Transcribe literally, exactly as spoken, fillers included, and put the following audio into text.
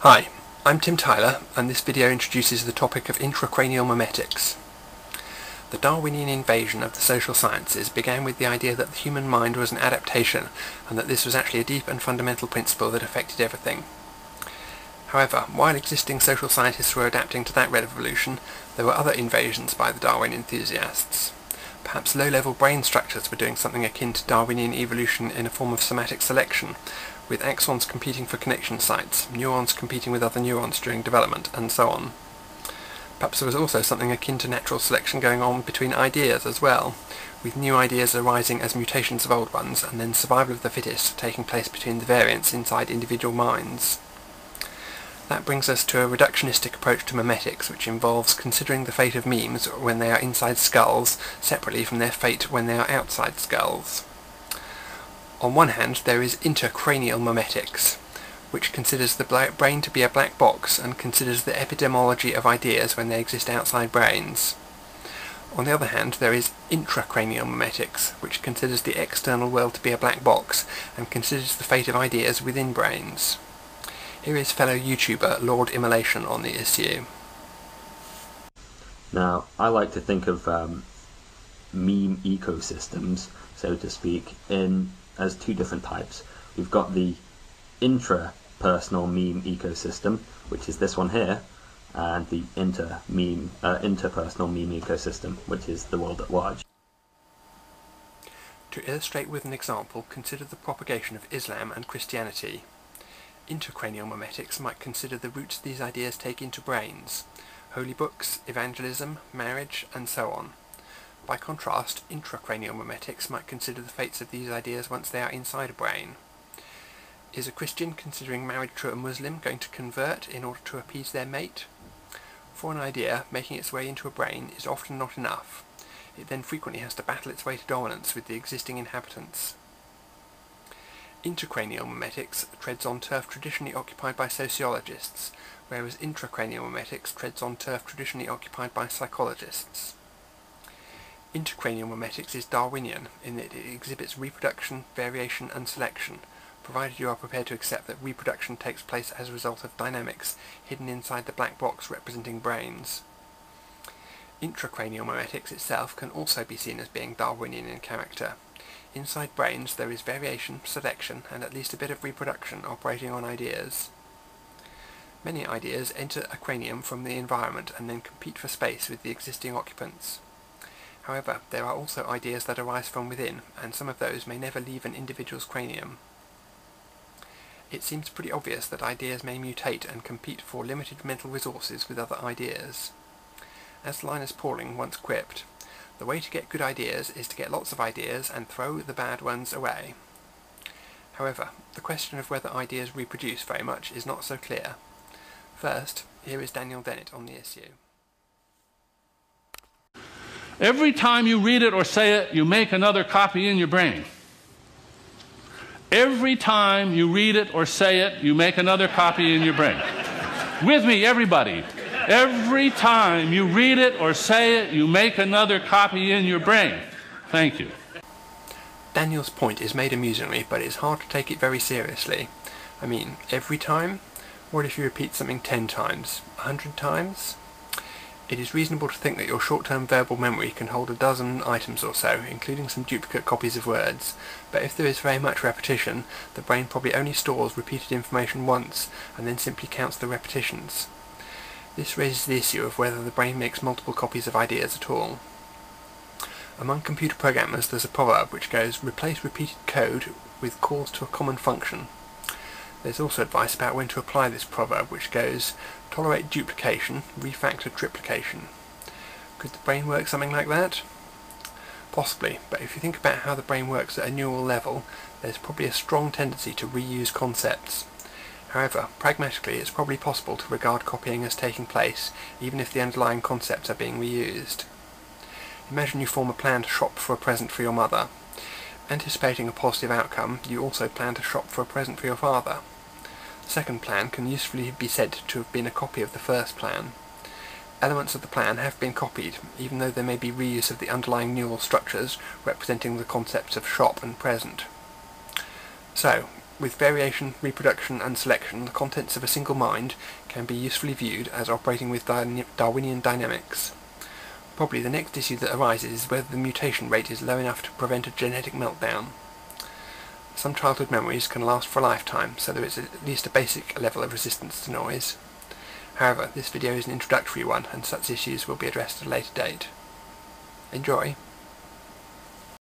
Hi, I'm Tim Tyler, and this video introduces the topic of intracranial memetics. The Darwinian invasion of the social sciences began with the idea that the human mind was an adaptation, and that this was actually a deep and fundamental principle that affected everything. However, while existing social scientists were adapting to that revolution, there were other invasions by the Darwin enthusiasts. Perhaps low-level brain structures were doing something akin to Darwinian evolution in a form of somatic selection, with axons competing for connection sites, neurons competing with other neurons during development, and so on. Perhaps there was also something akin to natural selection going on between ideas as well, with new ideas arising as mutations of old ones, and then survival of the fittest taking place between the variants inside individual minds. That brings us to a reductionistic approach to memetics, which involves considering the fate of memes when they are inside skulls, separately from their fate when they are outside skulls. On one hand, there is intracranial memetics, which considers the brain to be a black box and considers the epidemiology of ideas when they exist outside brains. On the other hand, there is intracranial memetics, which considers the external world to be a black box and considers the fate of ideas within brains. Here is fellow YouTuber Lord Immolation on the issue. Now, I like to think of um, meme ecosystems, so to speak, in as two different types. We've got the intra-personal meme ecosystem, which is this one here, and the inter meme, uh, interpersonal meme ecosystem, which is the world at large. To illustrate with an example, consider the propagation of Islam and Christianity. Intracranial memetics might consider the routes these ideas take into brains, holy books, evangelism, marriage, and so on. By contrast, intracranial memetics might consider the fates of these ideas once they are inside a brain. Is a Christian considering marriage to a Muslim going to convert in order to appease their mate? For an idea, making its way into a brain is often not enough. It then frequently has to battle its way to dominance with the existing inhabitants. Intracranial memetics treads on turf traditionally occupied by sociologists, whereas intracranial memetics treads on turf traditionally occupied by psychologists. Intracranial memetics is Darwinian, in that it exhibits reproduction, variation and selection, provided you are prepared to accept that reproduction takes place as a result of dynamics hidden inside the black box representing brains. Intracranial memetics itself can also be seen as being Darwinian in character. Inside brains there is variation, selection and at least a bit of reproduction operating on ideas. Many ideas enter a cranium from the environment and then compete for space with the existing occupants. However, there are also ideas that arise from within, and some of those may never leave an individual's cranium. It seems pretty obvious that ideas may mutate and compete for limited mental resources with other ideas. As Linus Pauling once quipped, "The way to get good ideas is to get lots of ideas and throw the bad ones away." However, the question of whether ideas reproduce very much is not so clear. First, here is Daniel Dennett on the issue. Every time you read it or say it, you make another copy in your brain. Every time you read it or say it, you make another copy in your brain. With me, everybody. Every time you read it or say it, you make another copy in your brain. Thank you. Daniel's point is made amusingly, but it's hard to take it very seriously. I mean, every time? What if you repeat something ten times? A hundred times? It is reasonable to think that your short-term verbal memory can hold a dozen items or so, including some duplicate copies of words, but if there is very much repetition, the brain probably only stores repeated information once, and then simply counts the repetitions. This raises the issue of whether the brain makes multiple copies of ideas at all. Among computer programmers there's a proverb which goes, "Replace repeated code with calls to a common function." There's also advice about when to apply this proverb, which goes, "Tolerate duplication, refactor triplication." Could the brain work something like that? Possibly, but if you think about how the brain works at a neural level, there's probably a strong tendency to reuse concepts. However, pragmatically it's probably possible to regard copying as taking place, even if the underlying concepts are being reused. Imagine you form a plan to shop for a present for your mother. Anticipating a positive outcome, you also plan to shop for a present for your father. The second plan can usefully be said to have been a copy of the first plan. Elements of the plan have been copied, even though there may be reuse of the underlying neural structures representing the concepts of shop and present. So, With variation, reproduction and selection, the contents of a single mind can be usefully viewed as operating with Darwinian dynamics. Probably the next issue that arises is whether the mutation rate is low enough to prevent a genetic meltdown. Some childhood memories can last for a lifetime, so there is at least a basic level of resistance to noise. However, this video is an introductory one, and such issues will be addressed at a later date. Enjoy!